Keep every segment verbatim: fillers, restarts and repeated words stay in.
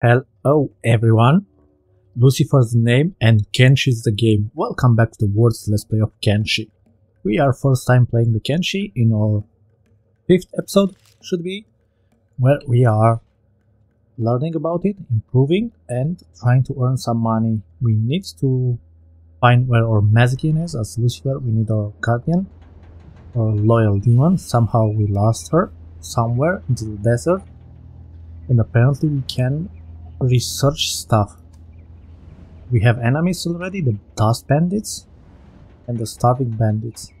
Hello everyone, Lucifer's name and Kenshi's the game. Welcome back to the world's Let's Play of Kenshi. We are first time playing the Kenshi in our fifth episode, should be, where we are learning about it, improving and trying to earn some money. We need to find where our Mazikeen is. As Lucifer we need our guardian, our loyal demon. Somehow we lost her somewhere into the desert, and apparently we can research stuff. We have enemies already, the dust bandits and the starving bandits,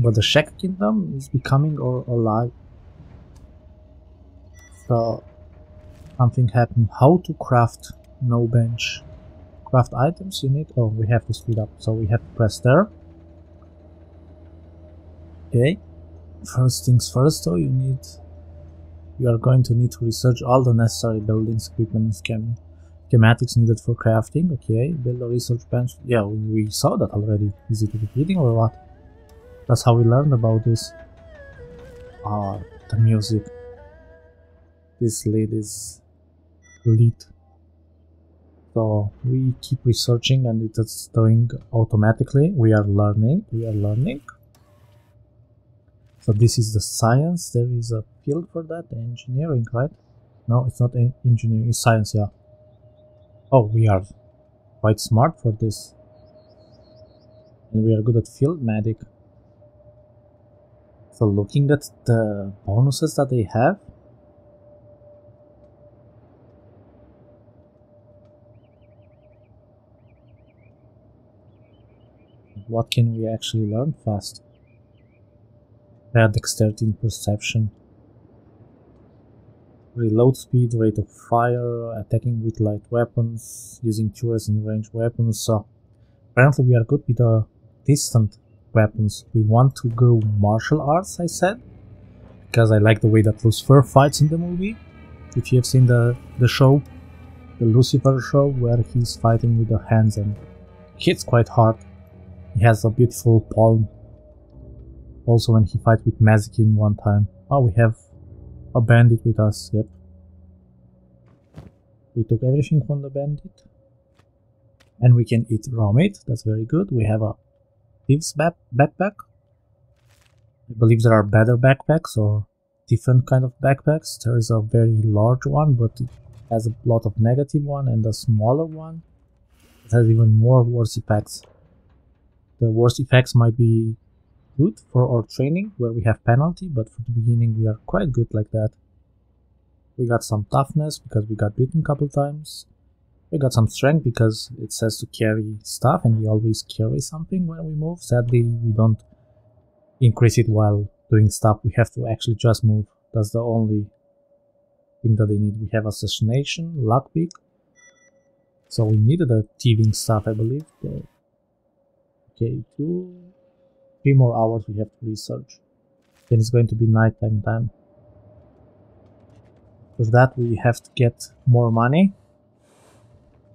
but the Shek kingdom is becoming or alive, so something happened. How to craft? No bench. Craft items you need. Oh, we have to speed up, so we have to press there. Okay, first things first though, you need you are going to need to research all the necessary buildings, equipment, and schematics needed for crafting. Okay, build a research bench. Yeah, we saw that already. Is it repeating or what? That's how we learned about this. Ah, the music. This lead is lit. So we keep researching and it's doing automatically. We are learning. We are learning. So this is the science. There is a field for that, engineering, right? No, it's not engineering, it's science, yeah. Oh, we are quite smart for this. And we are good at field medic. So looking at the bonuses that they have. What can we actually learn fast? Their dexterity in perception, reload speed, rate of fire, attacking with light weapons, using turrets and ranged weapons. So apparently we are good with the distant weapons. We want to go martial arts, I said, because I like the way that Lucifer fights in the movie. If you have seen the, the show, the Lucifer show, where he's fighting with the hands and hits quite hard. He has a beautiful palm. Also when he fights with Mazikeen one time. Oh, we have a bandit with us, yep. We took everything from the bandit. And we can eat raw meat, that's very good. We have a thieves back backpack. I believe there are better backpacks or different kind of backpacks. There is a very large one, but it has a lot of negative one, and a smaller one. It has even more worse effects. The worst effects might be good for our training where we have penalty, but for the beginning we are quite good like that. We got some toughness because we got beaten a couple times. We got some strength because it says to carry stuff and we always carry something when we move. Sadly we don't increase it while doing stuff, we have to actually just move. That's the only thing that they need. We have assassination, luck pick, so we needed a thieving stuff, I believe. Okay, two Three more hours we have to research. Then it's going to be nighttime time. For that we have to get more money.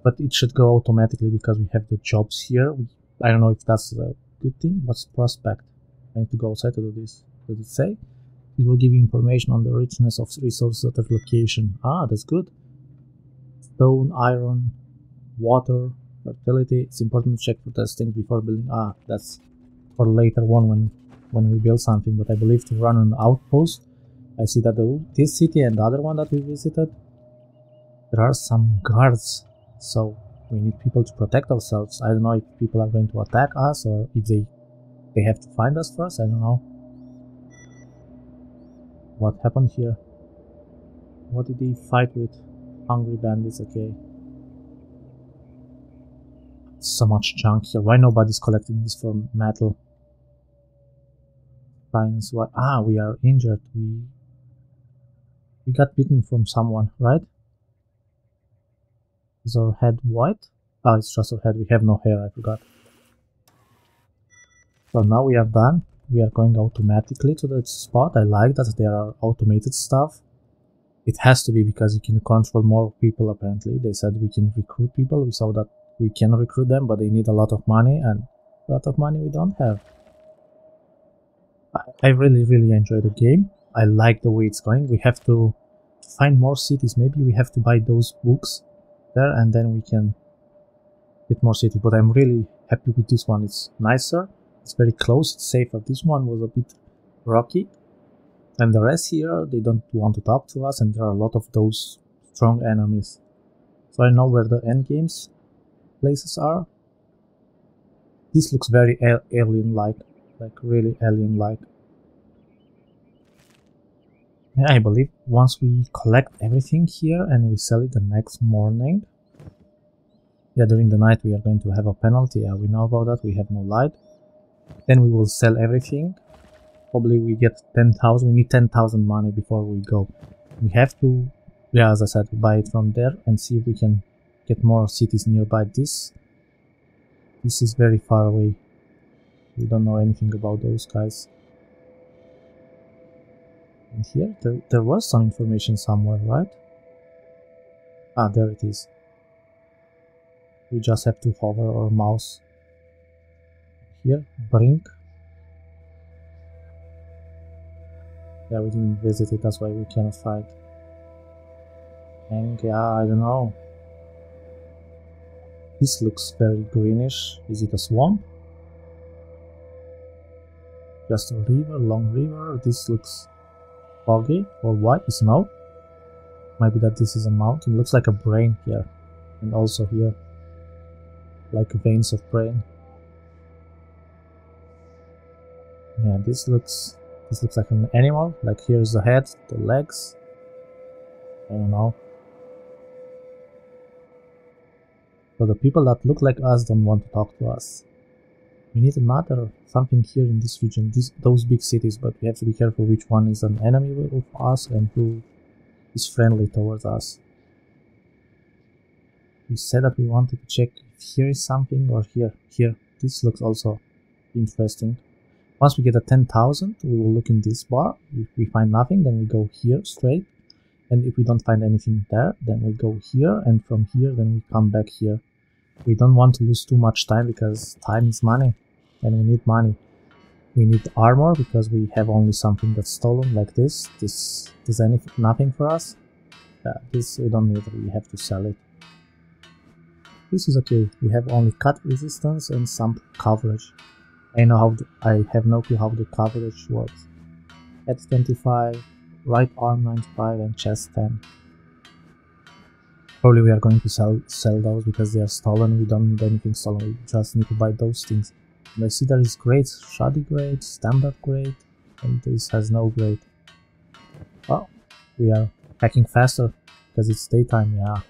But it should go automatically because we have the jobs here. We, I don't know if that's a good thing. What's prospect? I need to go outside to do this. Does it say? It will give you information on the richness of resources at every location. Ah, that's good. Stone, iron, water, fertility. It's important to check for those things before building. Ah, that's for later on when when we build something, but I believe to run an outpost. I see that the, this city and the other one that we visited, there are some guards, so we need people to protect ourselves. I don't know if people are going to attack us or if they they have to find us first. I don't know what happened here. What did they fight with? Hungry bandits. Okay, so much junk here. Why nobody's collecting this for metal? Science, why? Ah, we are injured. We we got bitten from someone, right? Is our head white? Ah, it's just our head. We have no hair. I forgot. So now we are done. We are going automatically to the spot. I like that there are automated stuff. It has to be because you can control more people. Apparently, they said we can recruit people. We saw that we can recruit them, but they need a lot of money, and a lot of money we don't have. I, I really, really enjoy the game. I like the way it's going. We have to to find more cities. Maybe we have to buy those books there and then we can get more cities. But I'm really happy with this one. It's nicer, it's very close, it's safer. This one was a bit rocky. And the rest here, they don't want to talk to us, and there are a lot of those strong enemies. So I know where the endgames places are. This looks very alien-like, like really alien-like. And I believe once we collect everything here and we sell it the next morning, yeah, during the night we are going to have a penalty. Yeah, we know about that, we have no light. Then we will sell everything. Probably we get ten thousand, we need ten thousand money before we go. We have to, yeah, as I said, buy it from there and see if we can get more cities nearby. This, this is very far away. We don't know anything about those guys. And here, there, there was some information somewhere, right? Ah, there it is. We just have to hover our mouse. Here, bring. Yeah, we didn't visit it, that's why we cannot fight. And yeah, I don't know. This looks very greenish. Is it a swamp? Just a river, long river. This looks foggy or white, snow. Maybe that this is a mountain. Looks like a brain here. And also here. Like veins of brain. Yeah, this looks... This looks like an animal, like here's the head, the legs, I don't know. So the people that look like us don't want to talk to us. We need another something here in this region, these, those big cities, but we have to be careful which one is an enemy of us and who is friendly towards us. We said that we wanted to check if here is something or here, here. This looks also interesting. Once we get a ten thousand, we will look in this bar. If we find nothing, then we go here straight. And if we don't find anything there, then we go here. And from here, then we come back here. We don't want to lose too much time because time is money. And we need money. We need armor because we have only something that's stolen like this. This is nothing for us. Yeah, this we don't need, we have to sell it. This is okay. We have only cut resistance and some coverage. I know how the, I have no clue how the coverage works. Head twenty-five, right arm ninety-five, and chest ten. Probably we are going to sell sell those because they are stolen. We don't need anything stolen. We just need to buy those things. And I see there is grades: shoddy grade, standard grade, and this has no grade. Well, we are hacking faster because it's daytime. Yeah.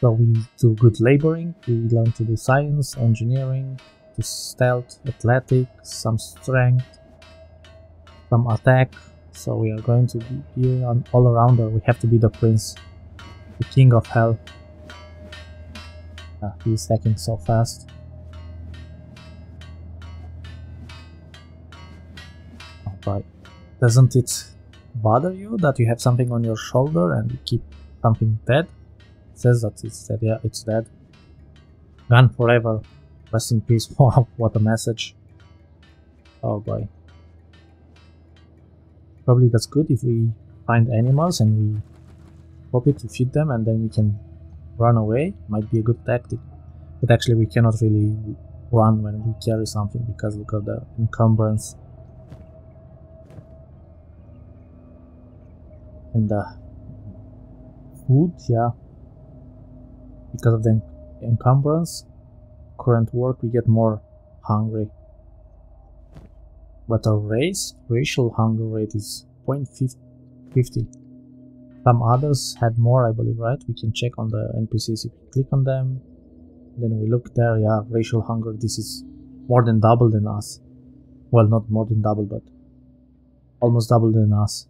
So we do good laboring. We learn to do science, engineering. To stealth, athletic, some strength, some attack. So we are going to be an all-rounder. We have to be the prince, the king of hell. Ah, he is hacking so fast. Oh boy. Doesn't it bother you that you have something on your shoulder and you keep something dead? It says that it's dead. Yeah, it's dead. Gone forever. Rest in peace. Wow, what a message. Oh boy. Probably that's good if we find animals and we pop it to feed them and then we can run away. Might be a good tactic. But actually we cannot really run when we carry something because look at the encumbrance. And the food, yeah. Because of the encumbrance. Current work we get more hungry, but our race racial hunger rate is zero point five zero. Some others had more, I believe, right? We can check on the N P Cs if we click on them, then we look there. Yeah, racial hunger, this is more than double than us. Well, not more than double, but almost double than us.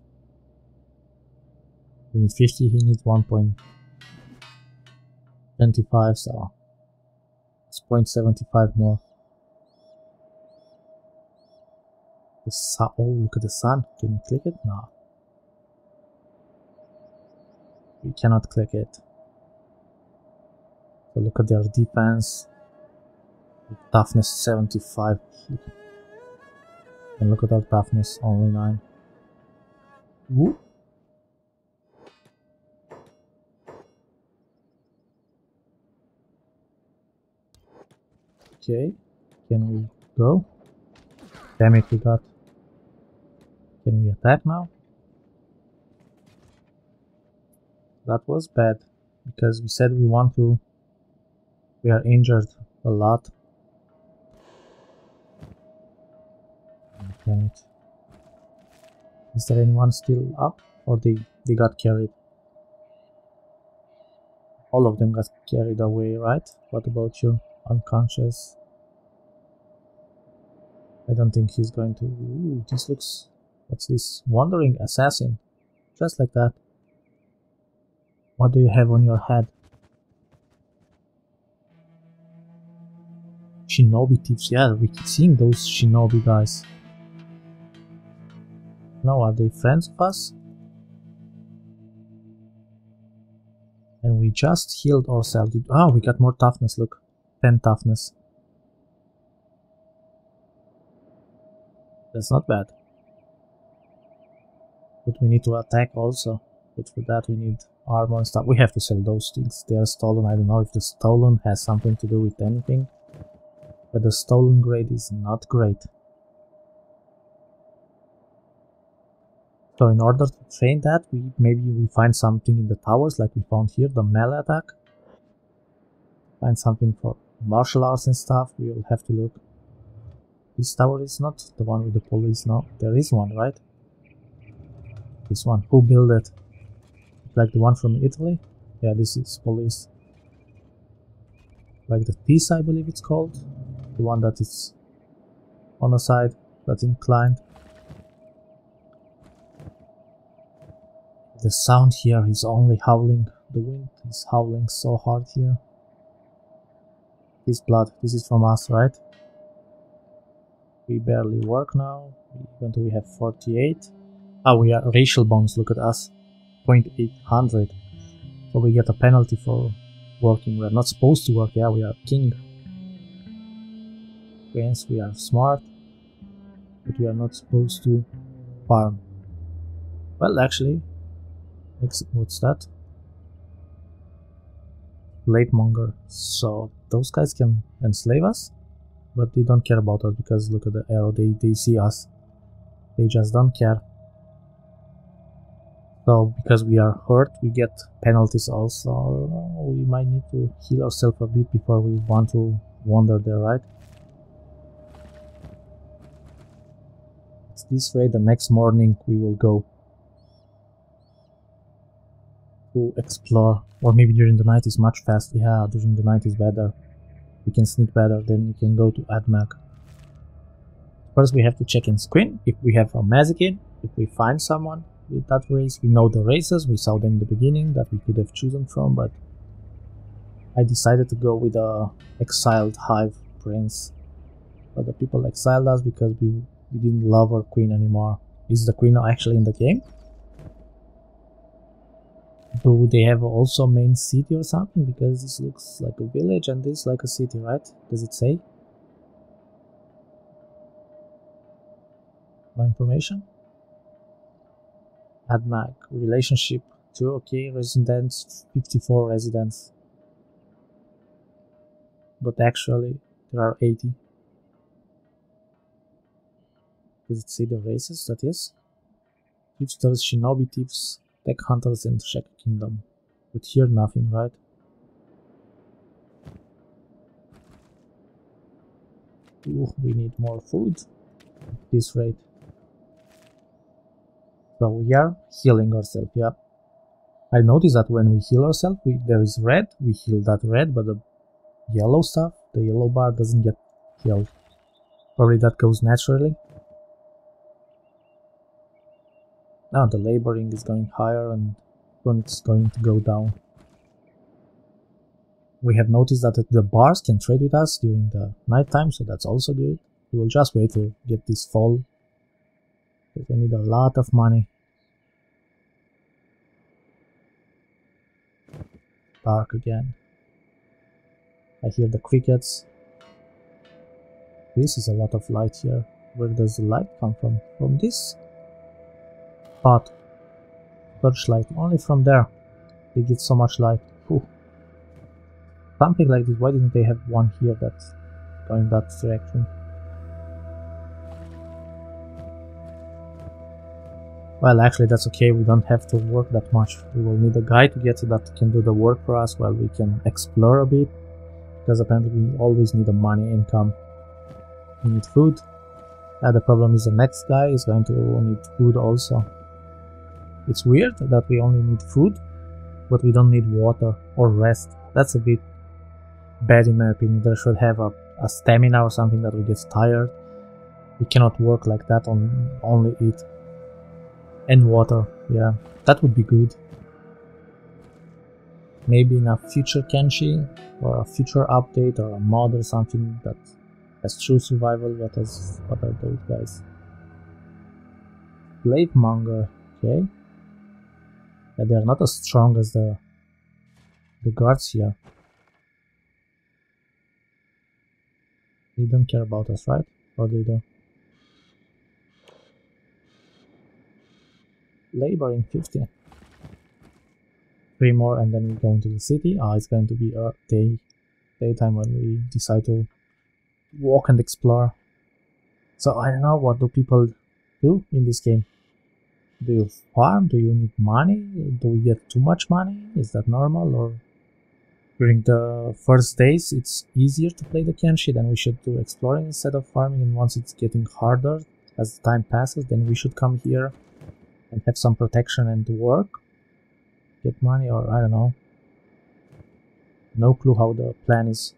We need fifty, he needs one point two five, so zero point seven five more. The sun, oh, look at the sun. Can we click it? No. We cannot click it. So look at their defense. Toughness seventy-five. And look at our toughness, only nine. Woo. Okay, can we go? Damn it, we got... Can we attack now? That was bad, because we said we want to... We are injured a lot. Damn it. Is there anyone still up? Or they, they got carried? All of them got carried away, right? What about you? Unconscious? I don't think he's going to... Ooh, this looks... What's this? Wandering assassin. Just like that. What do you have on your head? Shinobi Thieves. Yeah, we keep seeing those shinobi guys. Now, are they friends of us? And we just healed ourselves. Ah, oh, we got more toughness, look. ten toughness. That's not bad. But we need to attack also. But for that we need armor and stuff. We have to sell those things. They are stolen. I don't know if the stolen has something to do with anything. But the stolen grade is not great. So in order to train that, we maybe we find something in the towers, like we found here, the melee attack. Find something for martial arts and stuff, we will have to look. This tower is not the one with the police, no. There is one, right? This one. Who built it? Like the one from Italy? Yeah, this is police. Like the Peace, I believe it's called. The one that is on a side, that's inclined. The sound here is only howling. The wind is howling so hard here. This blood, this is from us, right? We barely work now. Even though we have forty-eight. Ah, we are racial bonus, look at us. zero point eight hundred. So we get a penalty for working. We are not supposed to work, yeah, we are king. Hence, we are smart. But we are not supposed to farm. Well, actually... What's that? Slavemonger. So those guys can enslave us, but they don't care about us because look at the arrow. They they see us. They just don't care. So because we are hurt, we get penalties also. We might need to heal ourselves a bit before we want to wander there, right? It's this way. The next morning we will go. To explore, or maybe during the night is much faster. Yeah, during the night is better. We can sneak better. Then we can go to AdMag. First, we have to check in Squin if we have a Mazikeen. If we find someone with that race, we know the races. We saw them in the beginning that we could have chosen from, but I decided to go with a exiled Hive Prince. But the people exiled us because we we didn't love our queen anymore. Is the queen actually in the game? Do they have also main city or something? Because this looks like a village and this like a city, right? Does it say? No information? AdMag. Relationship two. Okay, residents. fifty-four residents. But actually, there are eighty. Does it say the races? That is? Hipsters, Shinobi Thieves. Tech Hunters and Shek Kingdom. But here nothing, right? Ooh, we need more food at this rate. So we are healing ourselves, yeah. I noticed that when we heal ourselves, we, there is red, we heal that red, but the yellow stuff, the yellow bar doesn't get healed. Probably that goes naturally. Now the laboring is going higher and when it's going to go down. We have noticed that the bars can trade with us during the night time, so that's also good. We will just wait to get this fall. But we need a lot of money. Dark again. I hear the crickets. This is a lot of light here. Where does the light come from? From this? But torchlight only from there. They get so much light. Ooh. Something like this. Why didn't they have one here that going that direction. Well, actually that's okay, we don't have to work that much. We will need a guy to get that can do the work for us while we can explore a bit, because apparently we always need a money income. We need food. Uh, the problem is the next guy is going to need food also. It's weird that we only need food, but we don't need water or rest. That's a bit bad in my opinion. There should have a, a stamina or something that we get tired. We cannot work like that on only eat. And water, yeah, that would be good. Maybe in a future Kenshi, or a future update, or a mod or something that has true survival. What, has, what are those guys? Blademonger, okay. Yeah, they are not as strong as the, the guards here. They don't care about us, right? Or they do? Laboring fifty. Three more and then we go into the city. Ah, it's going to be a day, daytime when we decide to walk and explore. So I don't know, what do people do in this game? Do you farm? Do you need money? Do we get too much money? Is that normal? Or during the first days it's easier to play the Kenshi, then we should do exploring instead of farming, and once it's getting harder as the time passes, then we should come here and have some protection and work, get money, or I don't know. No clue how the plan is.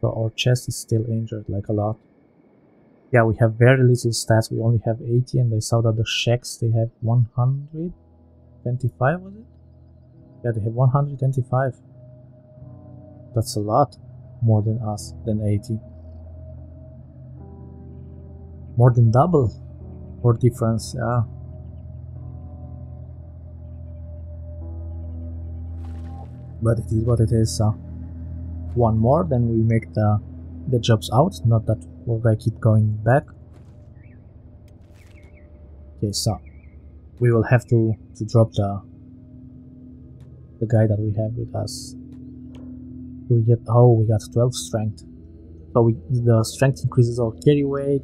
So our chest is still injured, like a lot. Yeah, we have very little stats. We only have eighty, and I saw that the Sheks, they have one hundred twenty-five, was it? Yeah, they have one hundred twenty-five. That's a lot more than us, than eighty. More than double. Or difference, yeah. But it is what it is. So one more, then we make the the jobs out. Not that we're gonna keep going back. Okay, so we will have to to drop the the guy that we have with us. We get oh, we got twelve strength. So we the strength increases our carry weight.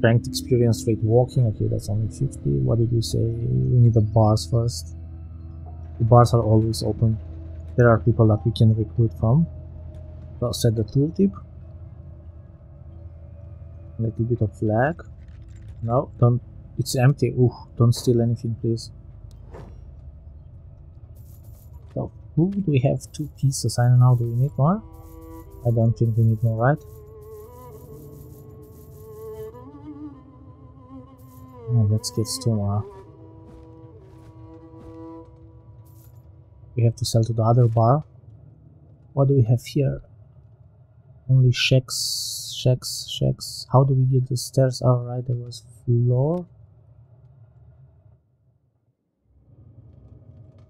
Strength, experience rate, walking. Okay, that's only fifty. What did you say? We need the bars first. The bars are always open. There are people that we can recruit from. So set the tooltip. A little bit of lag. No, don't. It's empty. Ooh, don't steal anything, please. So food. We have two pieces. I don't know. Do we need more? I don't think we need more, right? Oh, let's get two more. We have to sell to the other bar. What do we have here? Only sheks, sheks, sheks. How do we get the stairs? Alright, there was floor.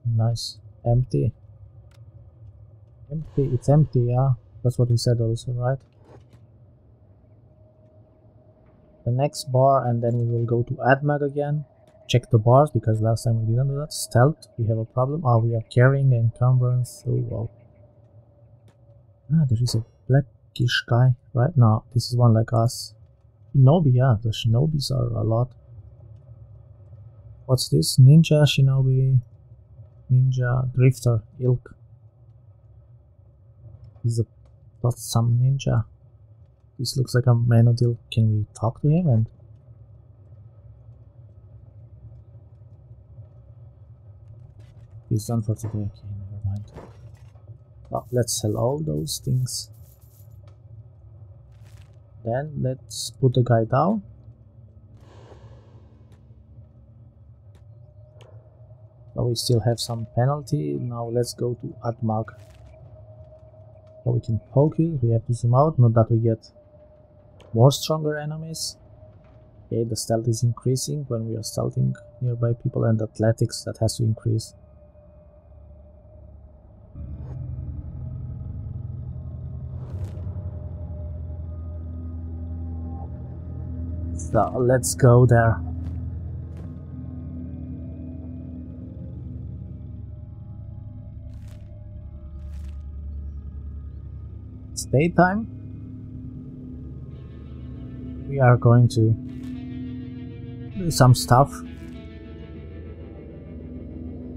Nice. Empty. Empty, it's empty, yeah. That's what we said also, right? The next bar, and then we will go to AdMag again, check the bars, because last time we didn't do that. Stealth, we have a problem. Ah, oh, we are carrying encumbrance. Oh wow. Ah, there is a blackish guy, right? No, this is one like us. Shinobi, yeah, the Shinobis are a lot. What's this? Ninja, Shinobi, Ninja, Drifter, Ilk. He's a not some ninja. This looks like a manodil. Can we talk to him? And he's done for today. Okay, never mind. Oh, let's sell all those things. Then let's put the guy down. Now we still have some penalty. Now let's go to AdMag. So we can poke it. We have to zoom out. Not that we get more stronger enemies. Okay, the stealth is increasing when we are stealthing nearby people, and athletics that has to increase. So let's go there. It's daytime. We are going to do some stuff.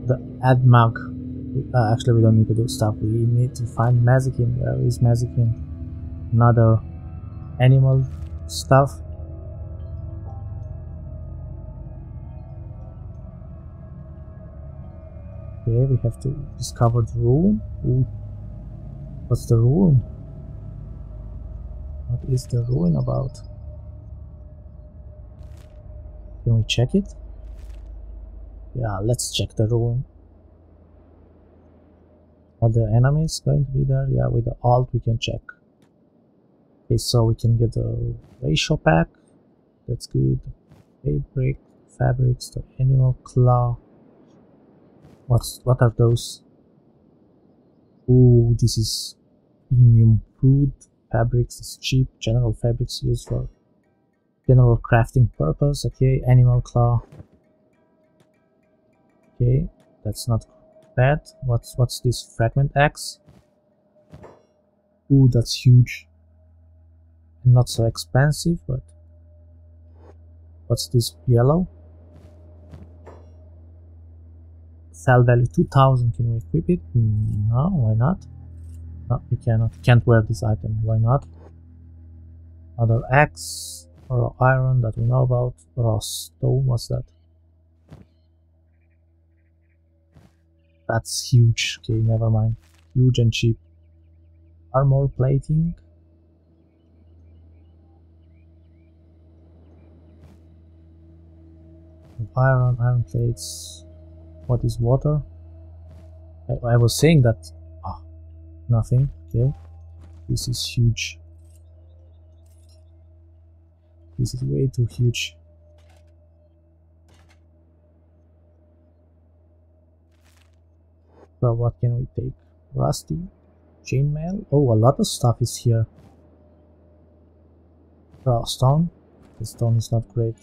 The AdMag. Uh, actually, we don't need to do stuff. We need to find Mazikeen. Where is Mazikeen? Another animal stuff. Okay, we have to discover the room. Ooh. What's the room? What is the ruin about? Can we check it? Yeah, let's check the ruin. Are there enemies going to be there? Yeah, with the alt we can check. Okay, so we can get the ratio pack. That's good. Fabric, fabrics, the animal claw. What's what are those? Ooh, this is premium food. Fabrics is cheap. General fabrics used for general crafting purpose. Okay, animal claw. Okay, that's not bad. What's what's this fragment axe? Ooh, that's huge. And not so expensive, but what's this yellow? Sell value two thousand. Can we equip it? No, why not? No, we cannot. Can't wear this item. Why not? Other axe, raw iron that we know about. Raw stone. What's that? That's huge. Okay, never mind. Huge and cheap. Armor plating. Iron, iron plates. What is water? I, I was saying that. Oh, nothing. Okay. This is huge. This is way too huge. So, what can we take? Rusty, chainmail. Oh, a lot of stuff is here. Raw stone. The stone is not great.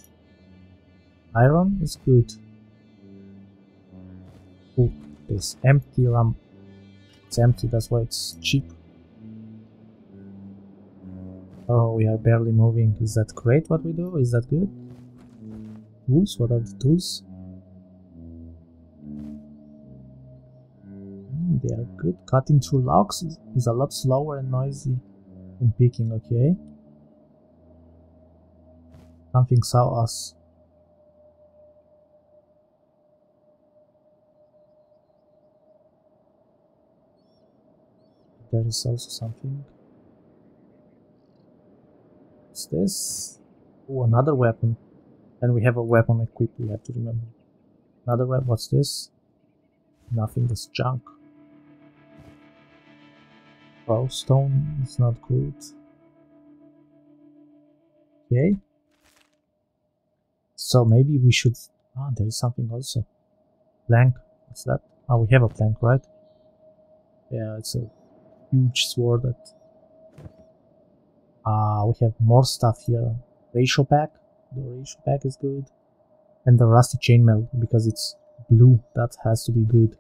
Iron is good. Oh, this empty ram. It's empty, that's why it's cheap. Oh, we are barely moving. Is that great what we do? Is that good? Tools? What are the tools? Mm, they are good. Cutting through logs is, is a lot slower and noisy than picking, okay? Something saw us. There is also something. What's this? Oh, another weapon. And we have a weapon equipped, we have to remember. Another weapon. What's this? Nothing, that's junk. Raw stone is not good. Okay. So maybe we should. Ah, there is something also. Plank. What's that? Oh, we have a plank, right? Yeah, it's a huge sword that uh, we have more stuff here. Ratio pack, the ratio pack is good, and the rusty chainmail because it's blue, that has to be good.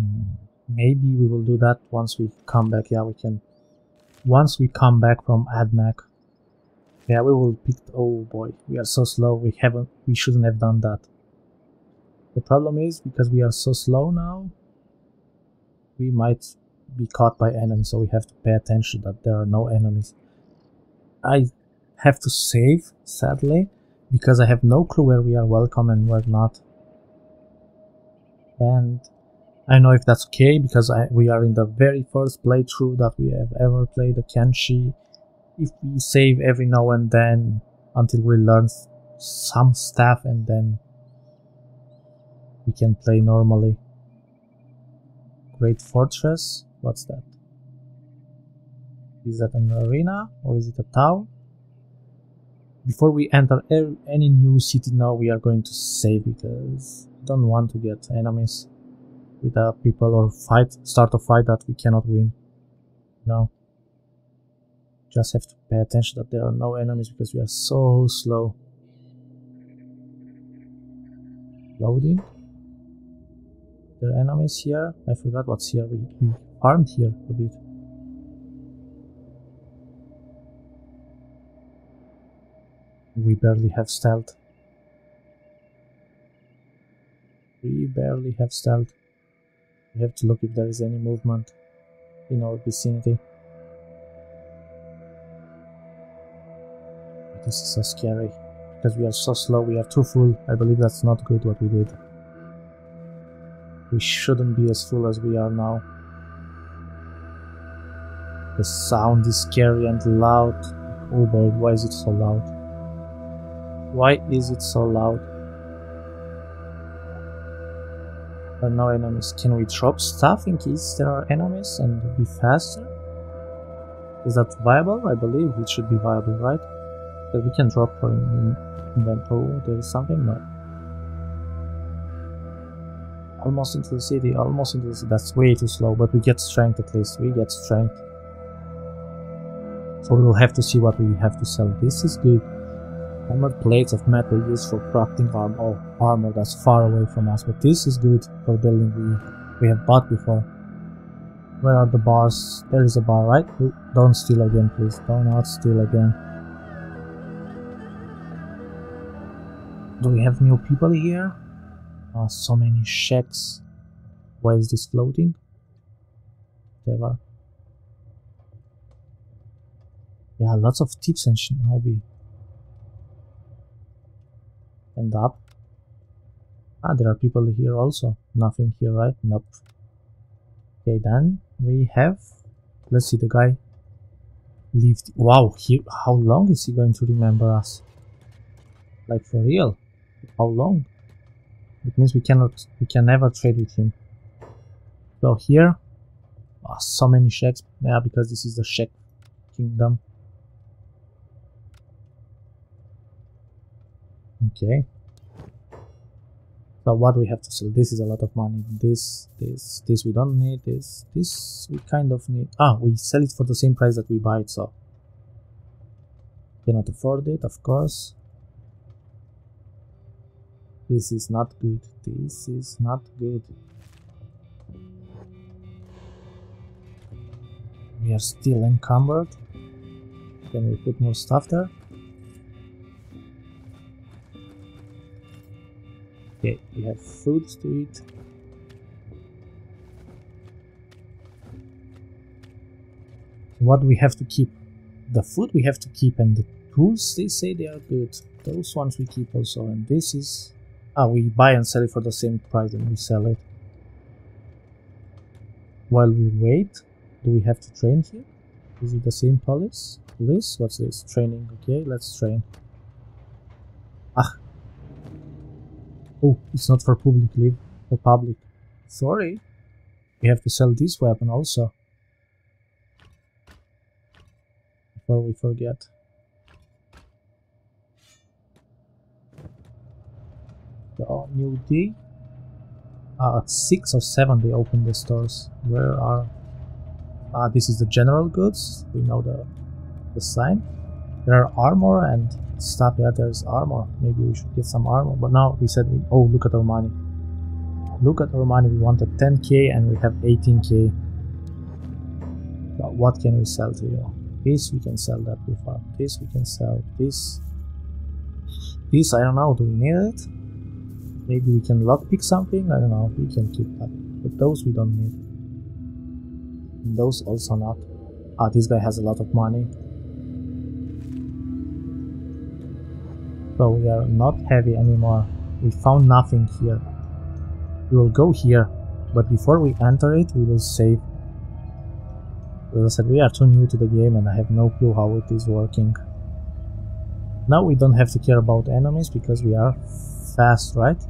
Mm, maybe we will do that once we come back. Yeah, we can. Once we come back from AdMag, yeah, we will pick. Oh boy, we are so slow. We haven't. We shouldn't have done that. The problem is, because we are so slow now, we might be caught by enemies, so we have to pay attention that there are no enemies. I have to save, sadly, because I have no clue where we are welcome and where not. And I know if that's okay, because I, we are in the very first playthrough that we have ever played, the Kenshi. If we save every now and then, until we learn some stuff and then we can play normally. Great Fortress. What's that? Is that an arena or is it a town? Before we enter any new city now, we are going to save because we don't want to get enemies with uh, people or fight, start a fight that we cannot win. No. Just have to pay attention that there are no enemies because we are so slow. Loading. There are enemies here. I forgot what's here. We, we farmed here a bit. We barely have stealth. We barely have stealth. We have to look if there is any movement in our vicinity. But this is so scary. Because we are so slow, we are too full. I believe that's not good what we did. We shouldn't be as full as we are now. The sound is scary and loud. Oh boy, why is it so loud? Why is it so loud? There are no enemies. Can we drop stuff in case there are enemies and be faster? Is that viable? I believe it should be viable, right? That we can drop for in inventory. There is something? No. Almost into the city, almost into the city. That's way too slow, but we get strength at least. We get strength. So we will have to see what we have to sell. This is good. Armored plates of metal used for crafting armor. Oh, armor that's far away from us, but this is good for building we, we have bought before. Where are the bars? There is a bar, right? Don't steal again, please. Do not steal again. Do we have new people here? Oh, so many shacks. Why is this floating? Whatever. Yeah, lots of tips and shinobi. And up. Ah, there are people here also. Nothing here, right? Nope. Okay, then we have. Let's see, the guy lived. Wow, he, how long is he going to remember us? Like, for real? How long? It means we cannot, we can never trade with him. So here, oh, so many sheks. Yeah, because this is the Shek kingdom. Okay. So what we have to sell? This is a lot of money. This, this, this we don't need. This, this we kind of need. Ah, we sell it for the same price that we buy it. So cannot afford it, of course. This is not good. This is not good. We are still encumbered. Can we put more stuff there? Okay, we have food to eat. What do we have to keep? The food we have to keep, and the tools, they say they are good. Those ones we keep also, and this is... Ah, we buy and sell it for the same price and we sell it. While we wait, do we have to train here? Is it the same police? Police? What's this? Training. Okay, let's train. Ah. Oh, it's not for public leave. For public. Sorry. We have to sell this weapon also. Before we forget. The new day. Uh, at six or seven they open the stores. Where are... Ah, this is the general goods. We know the, the sign. There are armor and stuff. Yeah, there is armor. Maybe we should get some armor. But now we said... We, oh, look at our money. Look at our money. We wanted ten K and we have eighteen K. But what can we sell to you? This we can sell that we found. This we can sell. This... This, I don't know. Do we need it? Maybe we can lockpick something? I don't know, we can keep that. But those we don't need. And those also not. Ah, this guy has a lot of money. So we are not heavy anymore. We found nothing here. We will go here. But before we enter it, we will save. As I said, we are too new to the game and I have no clue how it is working. Now we don't have to care about enemies because we are fast, right?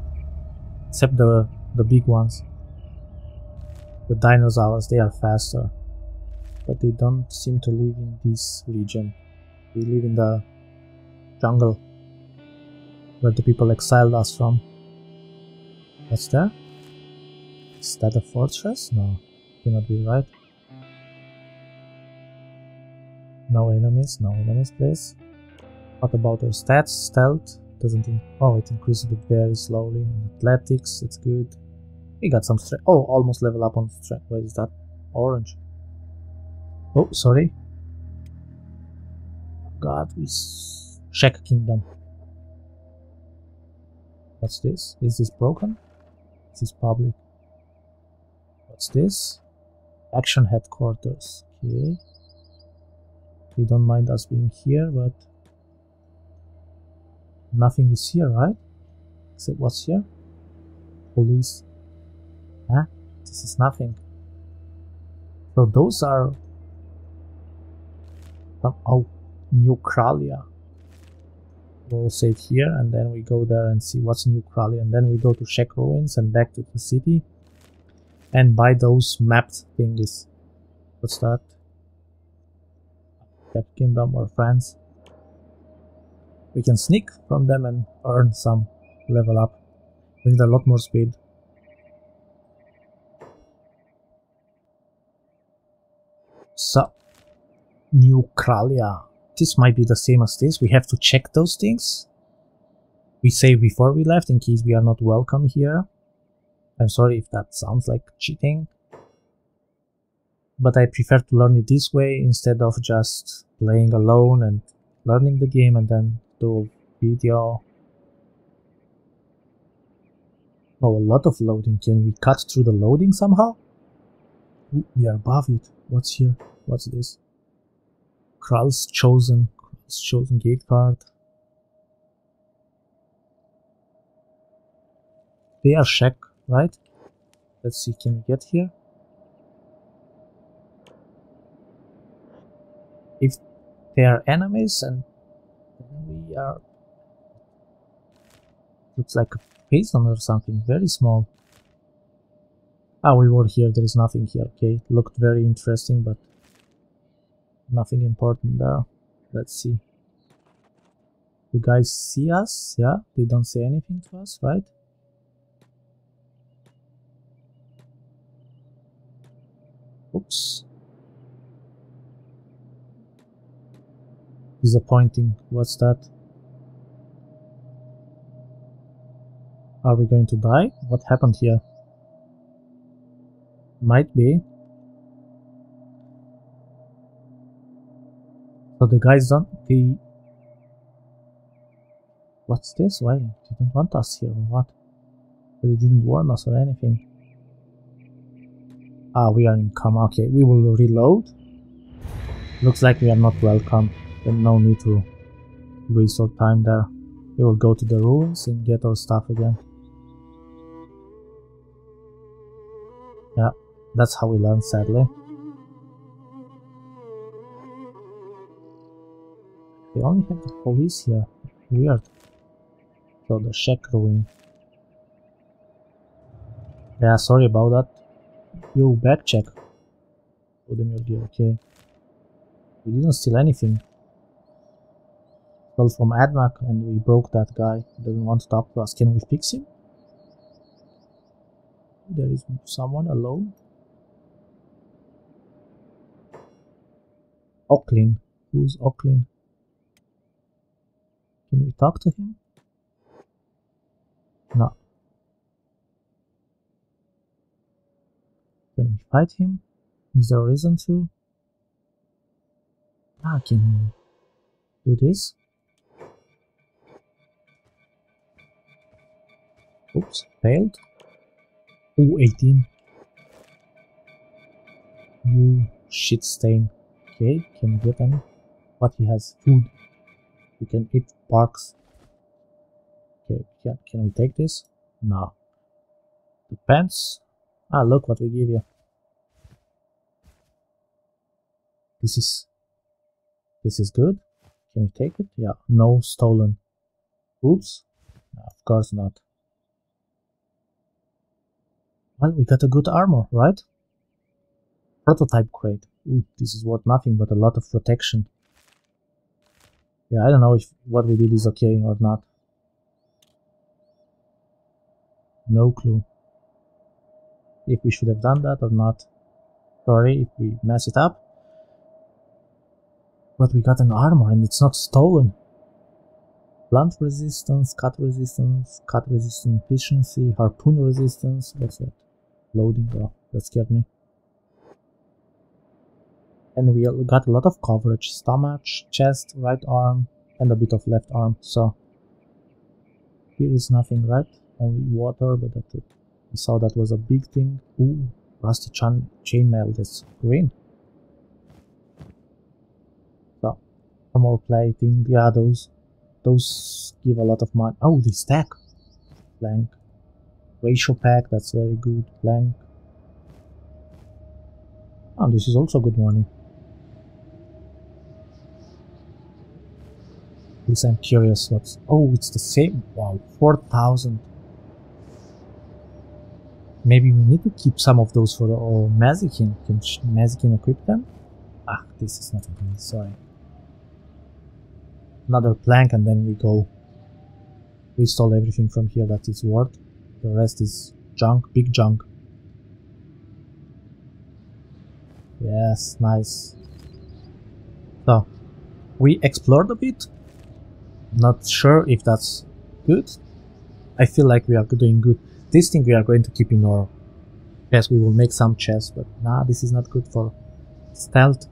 Except the the big ones, the dinosaurs, they are faster, but they don't seem to live in this region. They live in the jungle where the people exiled us from. What's there? Is that a fortress? No, cannot be right. No enemies, no enemies, please. What about our stats? Stealth doesn't. Oh, it increases it very slowly. Athletics, it's good. We got some strength. Oh, almost level up on strength. What is that? Orange. Oh, sorry. God, we... Shek Kingdom. What's this? Is this broken? Is this public? What's this? Action headquarters. Okay. They don't mind us being here, but... nothing is here, right? Except what's here? Police. Huh? This is nothing. So those are... oh, New Kralia. We'll save here and then we go there and see what's New Kralia, and then we go to Shek Ruins and back to the city and buy those mapped thingies. What's that? Shek Kingdom or France. We can sneak from them and earn some level up. We need a lot more speed. So, New Kralia. This might be the same as this. We have to check those things. We saved before we left in case we are not welcome here. I'm sorry if that sounds like cheating, but I prefer to learn it this way instead of just playing alone and learning the game and then do a video. Oh, a lot of loading. Can we cut through the loading somehow? We are above it. What's here? What's this? Krull's chosen. Krull's chosen gate card. They are Shek, right? Let's see, can we get here? If they are enemies and we are... looks like a prison or something, very small. Ah, we were here, there is nothing here, okay. Looked very interesting, but... nothing important there. Let's see. You guys see us? Yeah, they don't say anything to us, right? Oops. Disappointing. What's that? Are we going to die? What happened here? Might be. So the guys don't... they... what's this? Why? They don't want us here or what? But they didn't warn us or anything. Ah, we are in coma. Okay, we will reload. Looks like we are not welcome. Then no need to waste our time there. We will go to the ruins and get our stuff again. Yeah, that's how we learn, sadly. They only have the police here. Weird. So the Shek ruin. Yeah, sorry about that. You back check. Put them your gear, okay. We didn't steal anything. Well, from AdMag, and we broke that guy. He doesn't want to talk to us. Can we fix him? There is someone alone. Auckland. Who's Auckland? Can we talk to him? No. Can we fight him? Is there a reason to? Ah, can we do this? Oops, failed. Ooh, eighteen. You shit stain. Okay, can we get any? But he has food. We can eat parks. Okay, can, can we take this? No. The pants? Ah, look what we give you. This is... this is good. Can we take it? Yeah, no stolen. Oops. No, of course not. Well, we got a good armor, right? Prototype crate. Ooh, this is worth nothing but a lot of protection. Yeah, I don't know if what we did is okay or not. No clue. If we should have done that or not. Sorry if we mess it up. But we got an armor and it's not stolen. Blunt resistance, cut resistance, cut resistance efficiency, harpoon resistance, what's that? loading. Oh, that scared me. And we got a lot of coverage, stomach, chest, right arm, and a bit of left arm, so here is nothing, right? Only water, but that's it. We saw that was a big thing. Ooh, rusty chainmail, that's green. So, some more plating, yeah, those, those give a lot of money. Oh, they stack. Plank. Ratio pack, that's very good. Plank. Oh, this is also good money. At least I'm curious what's... Oh, it's the same. Wow, four thousand. Maybe we need to keep some of those for the... Oh, Mazikeen. Can Mazikeen equip them? Ah, this is not okay. Sorry. Another plank and then we go. We stole everything from here that is worth. The rest is junk, big junk. Yes, nice. So, we explored a bit. Not sure if that's good. I feel like we are doing good. This thing we are going to keep in our chest. We will make some chests, but nah, this is not good for stealth.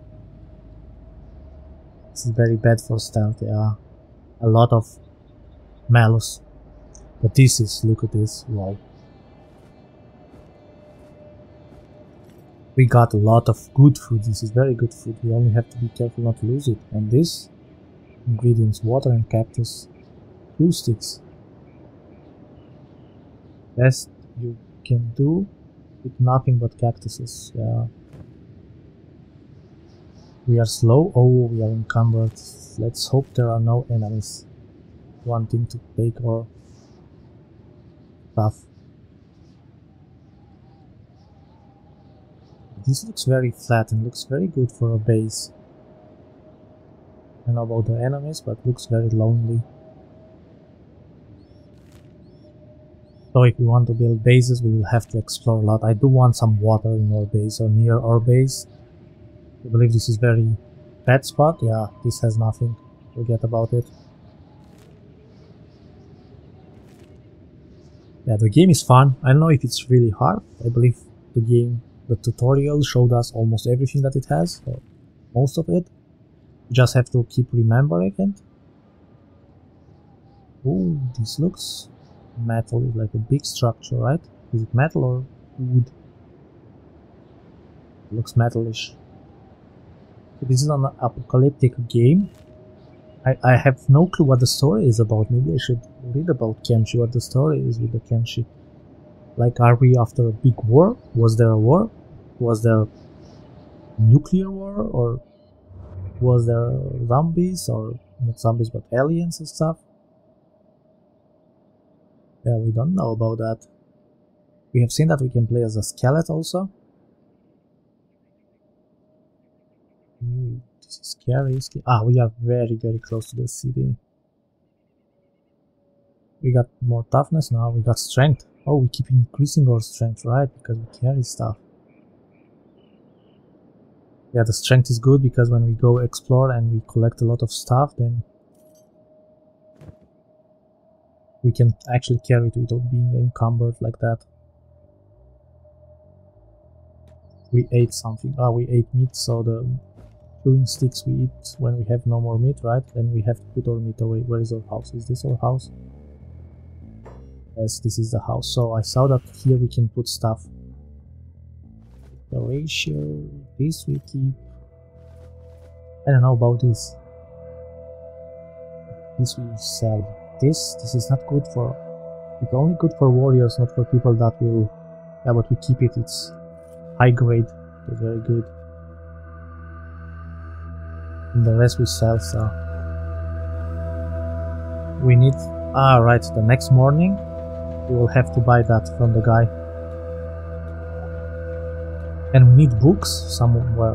This is very bad for stealth. Yeah, a lot of malus. But this is, look at this, wow. We got a lot of good food. This is very good food. We only have to be careful not to lose it. And this ingredients, water and cactus, glue sticks. Best you can do with nothing but cactuses. Yeah. We are slow. Oh, we are encumbered. Let's hope there are no enemies wanting to take our stuff. This looks very flat and looks very good for a base. I don't know about the enemies, but looks very lonely. So if we want to build bases, we will have to explore a lot. I do want some water in our base or near our base. I believe this is very bad spot. Yeah, this has nothing. Forget about it. Yeah, the game is fun. I don't know if it's really hard. I believe the game, the tutorial showed us almost everything that it has, or most of it. You just have to keep remembering it. Oh, this looks metal, is like a big structure, right? Is it metal or wood? It looks metalish. So this is an apocalyptic game. I, I have no clue what the story is about. Maybe I should read about Kenshi, what the story is with the Kenshi. Like, are we after a big war? Was there a war? Was there a nuclear war? Or was there zombies, or not zombies, but aliens and stuff? Yeah, we don't know about that. We have seen that we can play as a skeleton also. Ooh, this is scary. Ah, we are very, very close to the city. We got more toughness now, we got strength. Oh, we keep increasing our strength, right? Because we carry stuff. Yeah, the strength is good because when we go explore and we collect a lot of stuff, then we can actually carry it without being encumbered like that. We ate something. Ah, we ate meat, so the chewing sticks we eat when we have no more meat, right? Then we have to put our meat away. Where is our house? Is this our house? Yes, this is the house. So I saw that here we can put stuff. The ratio, this we keep. I don't know about this. This we sell. This, this is not good for... It's only good for warriors, not for people that will... Yeah, but we keep it, it's high grade. It's very good. And the rest we sell, so... We need... Ah, right, the next morning we will have to buy that from the guy. And we need books somewhere.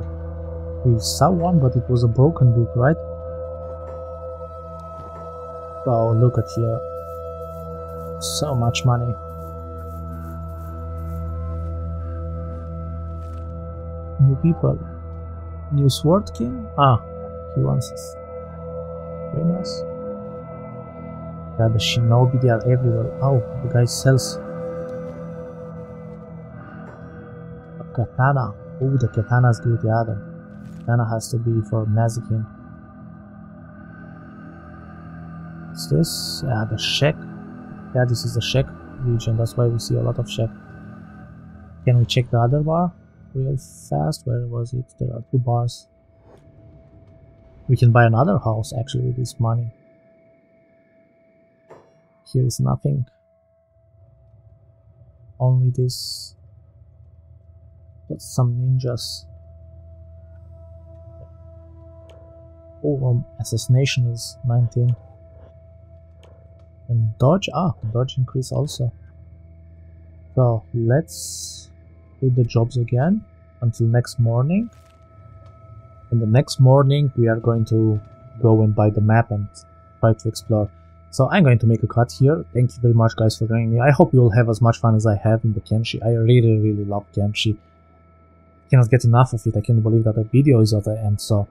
We saw one, but it was a broken book, right? Oh, look at here. So much money. New people. New sword king? Ah, he wants us. Very nice. Yeah, the shinobi, they are everywhere. Oh, the guy sells. katana. Oh, the katanas do the other. Katana has to be for Mazikeen. What's this? Ah, the Shek. Yeah, this is the Shek region. That's why we see a lot of Shek. Can we check the other bar real fast? Where was it? There are two bars. We can buy another house actually with this money. Here is nothing. Only this. But some ninjas. Oh, um, assassination is nineteen. And dodge? Ah, dodge increase also. So let's do the jobs again until next morning. And the next morning we are going to go and buy the map and try to explore. So I'm going to make a cut here. Thank you very much guys for joining me. I hope you will have as much fun as I have in the Kenshi. I really really love Kenshi. I cannot get enough of it. I can't believe that the video is at the end. So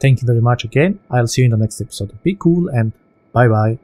thank you very much again. I'll see you in the next episode. Be cool and bye bye.